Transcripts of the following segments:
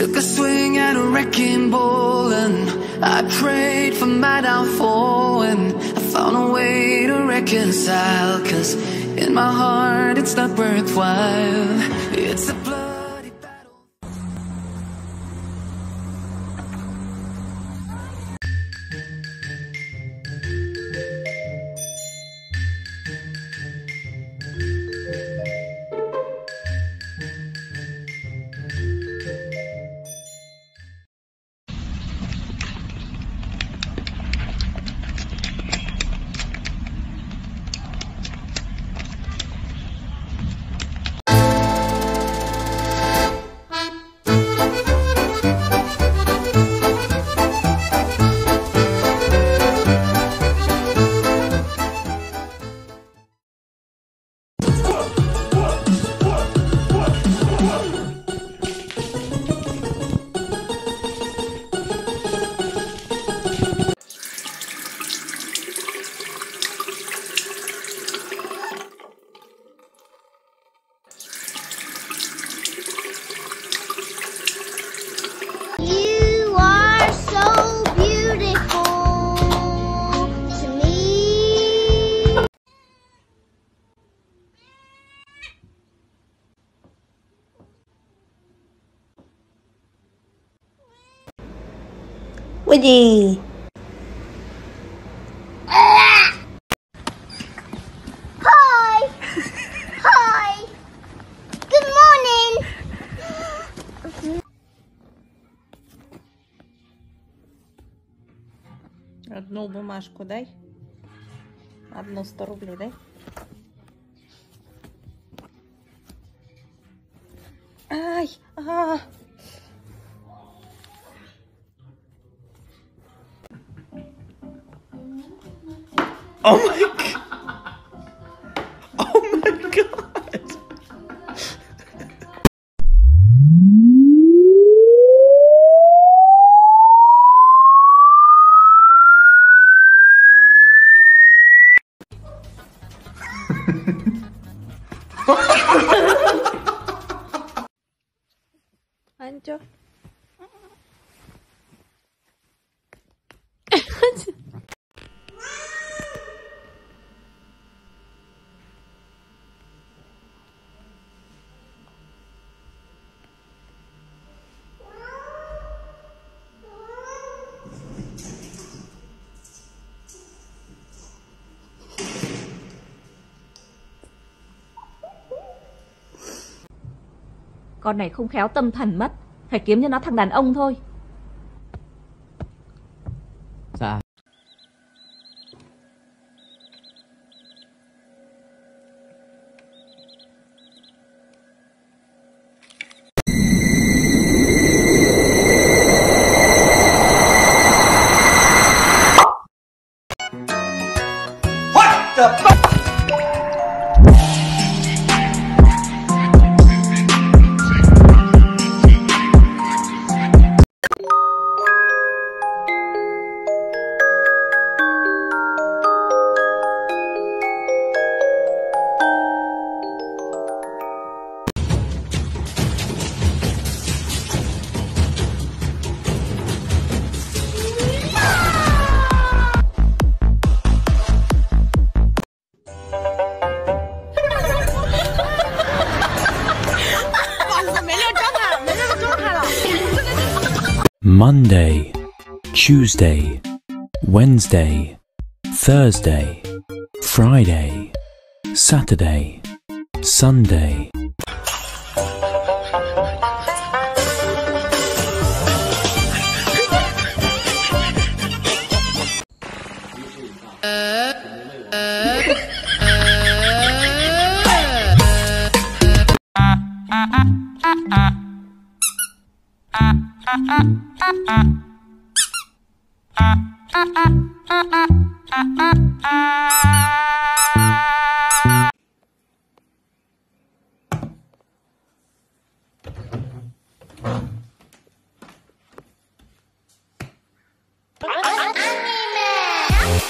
Took a swing at a wrecking ball and I prayed for my downfall, and I found a way to reconcile, cause in my heart it's not worthwhile. It's a bloody battle. Woody. Hi. Hi. Good morning. Одну бумажку дай. Одну 100 рублей дай. Ай, а. Oh my God. Oh my God. Anjo. Con này không khéo tâm thần mất. Phải kiếm cho nó thằng đàn ông thôi. Dạ. What the fuck? Monday, Tuesday, Wednesday, Thursday, Friday, Saturday, Sunday.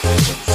Anime.